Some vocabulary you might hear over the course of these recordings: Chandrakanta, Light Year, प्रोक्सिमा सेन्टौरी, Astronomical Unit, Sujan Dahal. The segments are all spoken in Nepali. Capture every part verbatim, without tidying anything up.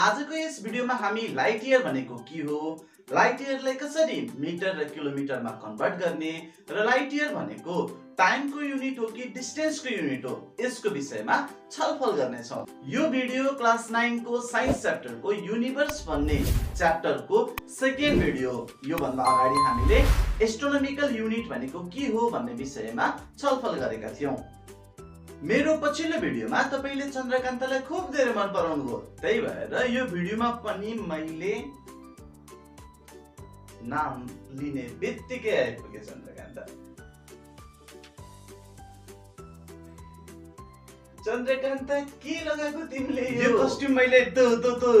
आजको यस भिडियोमा हामी लाइट इयर भनेको के हो, लाइट इयरलाई कसरी मिटर र किलोमिटरमा कन्भर्ट गर्ने र लाइट इयर भनेको टाइमको युनिट हो कि डिस्टेन्सको युनिट हो, यसको विषयमा छलफल गर्ने छौं। यो भिडियो क्लास नौ को साइन्स च्याप्टरको युनिभर्स भन्ने च्याप्टरको सेकेन्ड भिडियो हो। यो भन्दा अगाडि हामीले एस्ट्रोनोमिकल युनिट भनेको के हो भन्ने विषयमा छलफल गरेका थियौं। मेरो पछिल्लो भिडियोमा तपाईले चन्द्रकान्तलाई खूब धेरै मन पराउनु भयो, त्यही भएर यो भिडियोमा पनि मैले नाम लिने बित्तिकै आइपुगे चन्द्रकान्त। चन्द्रकान्त के लगाएको तिमीले? यो कस्ट्युम मैले त्यो त्यो त्यो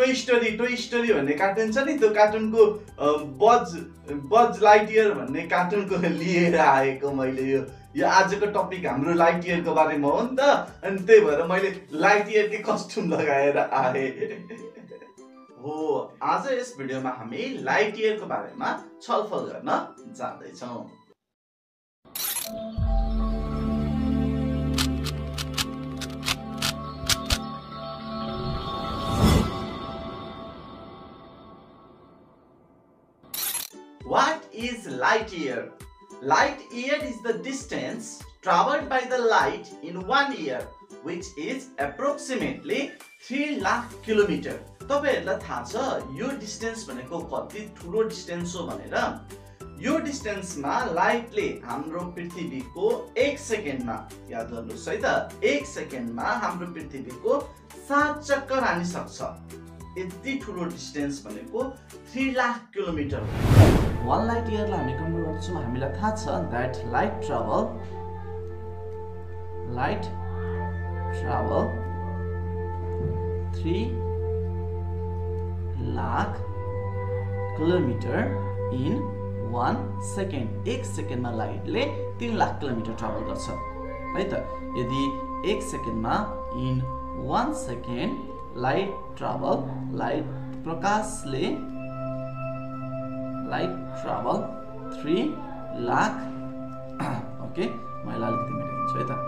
टोय स्टोरी टोय स्टोरी भन्ने कार्टुन छ नि, त्यो कार्टुनको बज बज लाइट इयर भन्ने कार्टुनको लिएर आएको मैले। यो यो आजको टपिक हाम्रो लाइट इयर को बारेमा हो नि त, अनि त्यही भएर मैले लाइट इयर के कस्ट्युम लगाएर आए हो। आज यस भिडियोमा हामी लाइट इयर को बारेमा छलफल गर्न जाँदै छौं। What is light year? Light year is the distance traveled by the light in one year, which is approximately three lakh kilometers. तपाईहरुलाई थाहा छ यो डिस्टेन्स भनेको कति ठुलो डिस्टेन्स हो भनेर। यो डिस्टेन्समा लाइटले हाम्रो पृथ्वीको एक सेकेन्डमा, याद गर्नुस् है त, एक सेकेन्डमा हाम्रो पृथ्वीको सात चक्कर हानि सक्छ। यति ठुलो डिस्टेन्स भनेको three lakh kilometers हो। One light year ला हामी कन्भर्ट गर्छौं, हामीलाई थाहा छ that light travel light travel three lakh kilometers in one second. एक सेकेन्डमा लाइटले तीन लाख किलोमिटर ट्राभल गर्छ है त। यदि एक सेकेन्डमा in one second light travel light प्रकाशले light travel three lakh, okay मैले अलिकति मेटाइदिन्छु है त।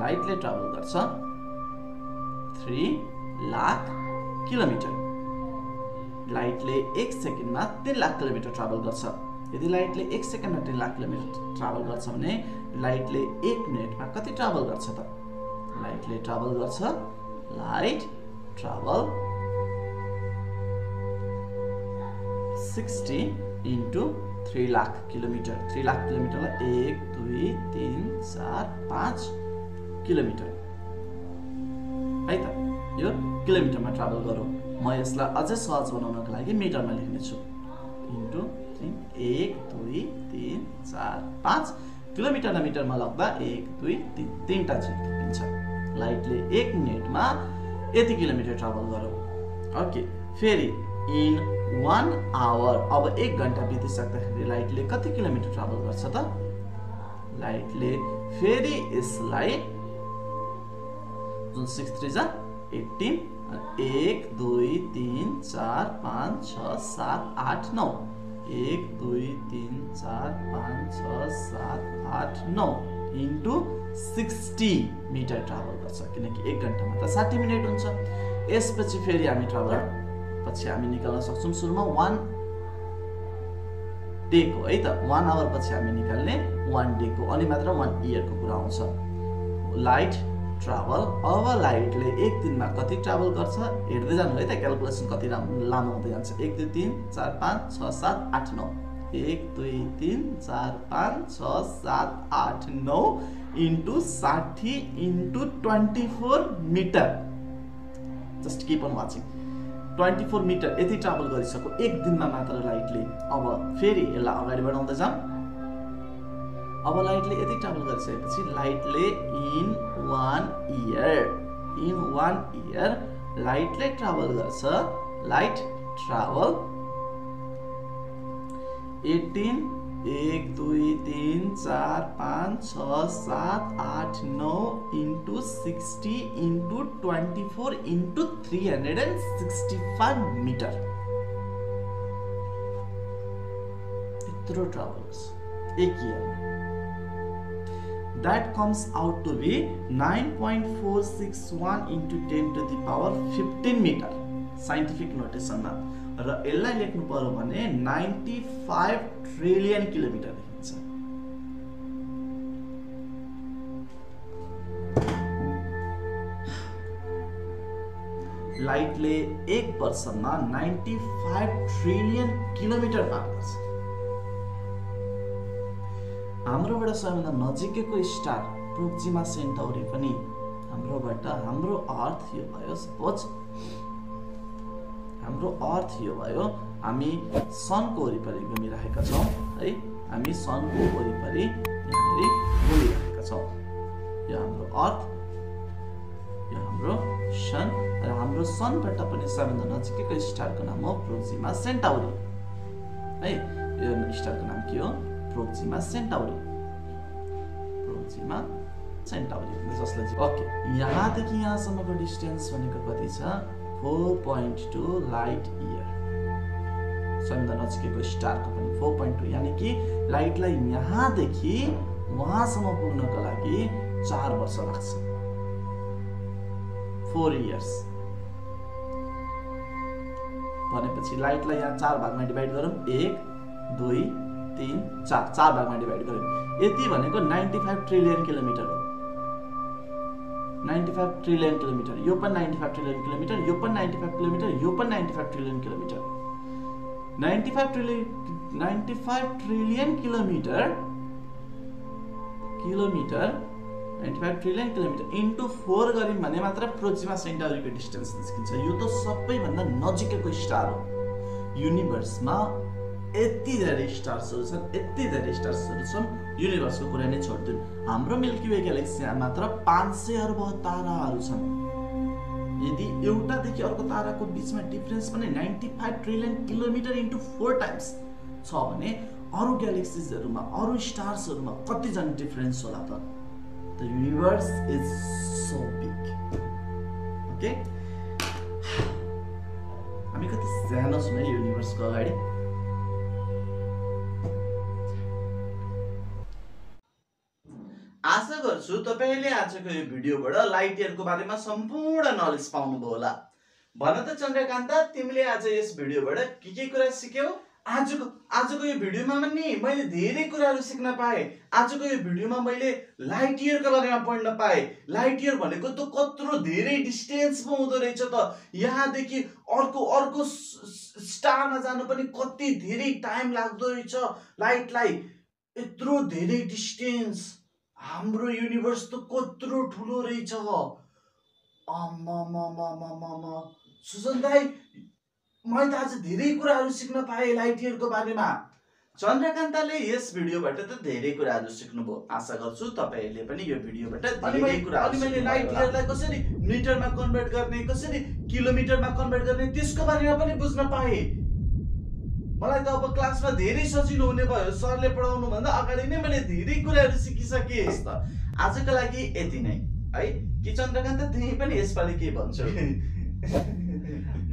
लाइटले ट्राभल गर्छ three लाख किलोमिटर। लाइटले एक सेकेन्डमा तीन लाख किलोमिटर ट्राभल गर्छ। यदि लाइटले एक सेकेन्डमा तीन लाख किलोमिटर ट्राभल गर्छ भने लाइटले एक मिनटमा कति ट्राभल गर्छ त? लाइटले ट्राभल गर्छ light travel sixty into three lakh kilometers. three lakh kilometers ला एक दुई तीन चार पाँच किलोमिटर है त। यो किलोमिटरमा ट्राभल गरौँ, म यसलाई अझै सहज बनाउनको लागि मिटरमा लेख्नेछु। इन्टु एक दुई तीन चार पाँच किलोमिटर मिटरमा लग्दा एक दुई तिन तिनवटा झिकिन्छ। लाइटले एक मिनटमा यति किलोमिटर ट्राभल गरौँ। ओके, फेरि इन one hour, अब एक घंटा बितिसक्दाखेरि लाइटले कति किलोमिटर ट्राभल गर्छ त? लाइटले फेरि यसलाई जुन six three eighteen, एक दुई तीन चार पाँच छ सात आठ नौ, एक दुई तीन चार पाँच छ सात आठ नौ इंटू सिक्सटी मिटर ट्राभल गर्छ, किनकि एक घंटा में तो साठी मिनट हुन्छ। यसपछि फेरि हामी ट्राभल पछि हामी निकाल्न सक्छौं। सुरुमा वान डे को है त, वान आवर पछि हामी निकाल्ने वान डे को, अनि मात्र वान इयर को कुरा आउँछ। लाइट ट्राभल, अब लाइटले एक दिनमा कति ट्राभल गर्छ हेर्दै जानु है त। क्याल्कुलेसन कति लामो हुँदै जान्छ, एक दुई तीन चार पाँच छ सात आठ नौ, एक दुई तीन चार पाँच छ सात आठ नौ इंटू साठी into twenty four metre. Just keep on watching. twenty four meter यति ट्राभल गरिसक्यो एक दिनमा मात्र लाइटले। अब फेरि यसलाई अगाडि बढाउँदै जाऊ। अब लाइटले यति ट्राभल गरिसकेपछि लाइटले in one year in one year लाइटले ट्राभल गर्छ लाइट ट्राभल एटीन एक दुई तीन चार पाँच छ सात आठ नौ into sixty into twenty four into three hundred and sixty five metre यो ट्राभल एक year. that comes out to be nine point four six one into ten to the power fifteen meter scientific notation ma ra ellai lekhnu paryo bhane ninety-five trillion kilometer lekhuncha. Light ले एक वर्ष में ninety-five ट्रिलियन किलोमीटर भाग्छ। हाम्रोबाट सबैभन्दा नजिकैको स्टार प्रोक्सिमा सेन्टौरी पनि हाम्रोबाट हाम्रो अर्थ यो भयो सपोज हाम्रो अर्थ यो भयो हामी सनको वरिपरि घुमिरहेका छौं है हामी सनको वरिपरि यसरी घुमिरहेका छौं यो हाम्रो अर्थ यो हाम्रो सन र हाम्रो सनबाट पनि सबैभन्दा नजिकैको स्टारको नाम हो प्रोक्सिमा सेन्टौरी है यो स्टारको नाम के हो प्रोक्सिमा सेन्टौरी प्रोक्सिमा सेन्टौरी जसले चाहिँ ओके यहाँदेखि यहाँसम्मको डिस्टेन्स भनेको कति छ four point two light year सबैभन्दा नजिकैको स्टारको पनि four point two यानी कि लाइटलाई यहाँदेखि वहाँसम्म पुग्नको लागि चार वर्ष लाग्छ four years भनेपछि लाइटलाई यहाँ चार भागमा डिवाइड गरौँ एक दुई तीन चार चार भागमा डिवाइड गरौँ यति भनेको ninety-five ट्रिलियन किलोमिटर हो ninety-five ट्रिलियन किलोमिटर यो पनि ninety-five ट्रिलियन किलोमिटर यो पनि ninety-five किलोमिटर यो पनि ninety-five trillion kilometre ninety-five trillion ninety-five trillion kilometre kilometre ninety-five trillion kilometre into four गरि भने मात्र प्रोक्सिमा सेन्टौरीको डिस्टेन्स निस्किन्छ. यो त सबैभन्दा नजिकैको स्टार हो युनिभर्समा. यति धेरै स्टारहरू छन् यति धेरै स्टारहरू छन् युनिभर्सको कुरा नै छोड्दिनु. हाम्रो मिल्की वे ग्यालेक्सीमा मात्र पाँच सय अर्ब ताराहरू छन्. यदि एउटादेखि अर्को ताराको बीचमा डिफरेन्स पनि ninety-five trillion kilometre into four times छ भने अरू ग्यालेक्सीजहरुमा अरू स्टारसहरुमा कति जन डिफरेन्स होला त. The universe is so big. Okay? हामी कति सानो छौं है युनिभर्सको अगाडि. आशा गर्छु तपाईहरुले आजको यो भिडियोबाट लाइट इयरको बारेमा सम्पूर्ण नलेज पाउनुभयो होला. भन त चन्द्रकान्ता तिमीले आज यस भिडियोबाट के के कुरा सिक्यौ? आजको आजको यो भिडियोमा पनि मैले धेरै कुराहरु सिक्न पाए. आजको यो भिडियोमा मैले लाइट इयर को बारेमा पढ्न पाए. लाइट इयर भनेको त कत्रो धेरै डिस्टेन्स पो हुँदो रहेछ त. यहाँ देखि अर्को अर्को स्टारमा जानु पनि कति धेरै टाइम लाग्दो रहेछ लाइटलाई. यत्रो धेरै डिस्टेन्स हाम्रो युनिभर्स त कत्रो ठुलो रहेछ. आमामामामामा सुजन दाइ मैले त आज धेरै कुराहरु सिक्न पाए लाइट इयर को बारेमा. चन्द्रकान्तले यस भिडियोबाट त धेरै कुराहरु सिक्नुभयो. आशा गर्छु तपाईहरुले पनि यो भिडियोबाट धेरै कुराहरु सिक्नु भयो. मैले लाइट इयरलाई कसरी मिटरमा कन्भर्ट गर्ने कसरी किलोमिटरमा कन्भर्ट गर्ने त्यसको बारेमा पनि बुझ्न पाए. मलाई त अब क्लासमा धेरै सजिलो हुने भयो. सरले पढाउनु भन्दा अगाडि नै मैले धेरै कुराहरु सिकिसके. त आजको लागि यति नै है कि चन्द्रकान्त तिमी पनि यसपालि के भन्छौ?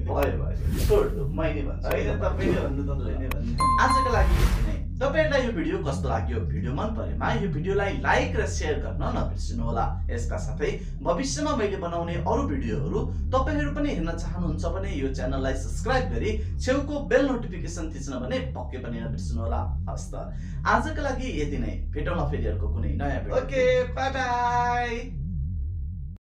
भयो भयो छोड दो मैले भन्छु हैन तपाईले भन्नु त छैन भन्नु. आजको लागि यति नै. तपाईहरुलाई यो भिडियो कस्तो लाग्यो? भिडियो मन परेमा यो भिडियोलाई लाइक र शेयर गर्न नबिर्सनु होला. यसका साथै भविष्यमा मैले बनाउने अरु भिडियोहरु तपाईहरु पनि हेर्न चाहनुहुन्छ भने यो च्यानललाई सब्स्क्राइब गरी छेउको बेल नोटिफिकेसन थिच्न भने पक्कै पनि नबिर्सनु होला. हस् त आजको लागि यति नै. भेटौँला फेरि अर्को कुनै नयाँ भिडियो. Okay bye bye.